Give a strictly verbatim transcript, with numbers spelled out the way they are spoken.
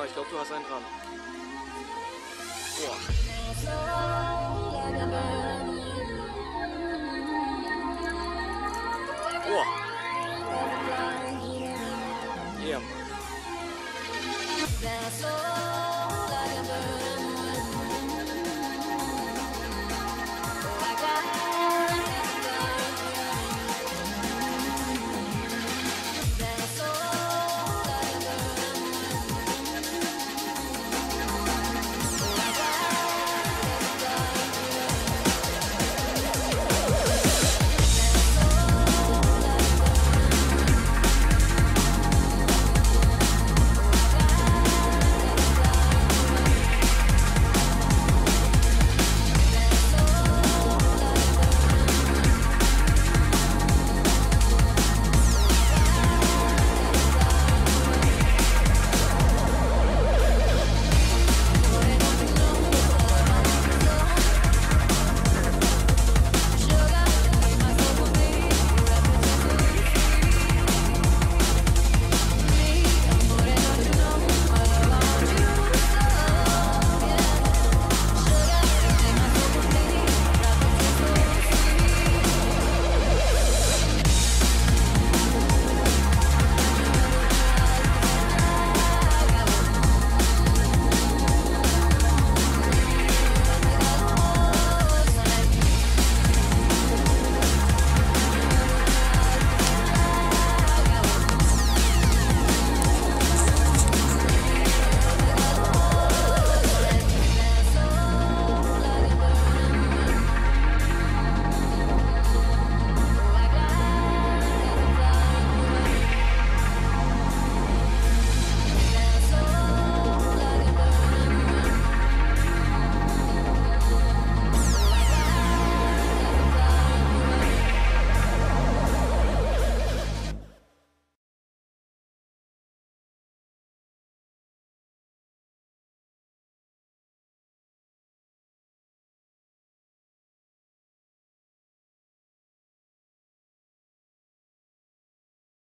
Ah, ich glaube, du hast einen dran. Oh. Oh. Yeah.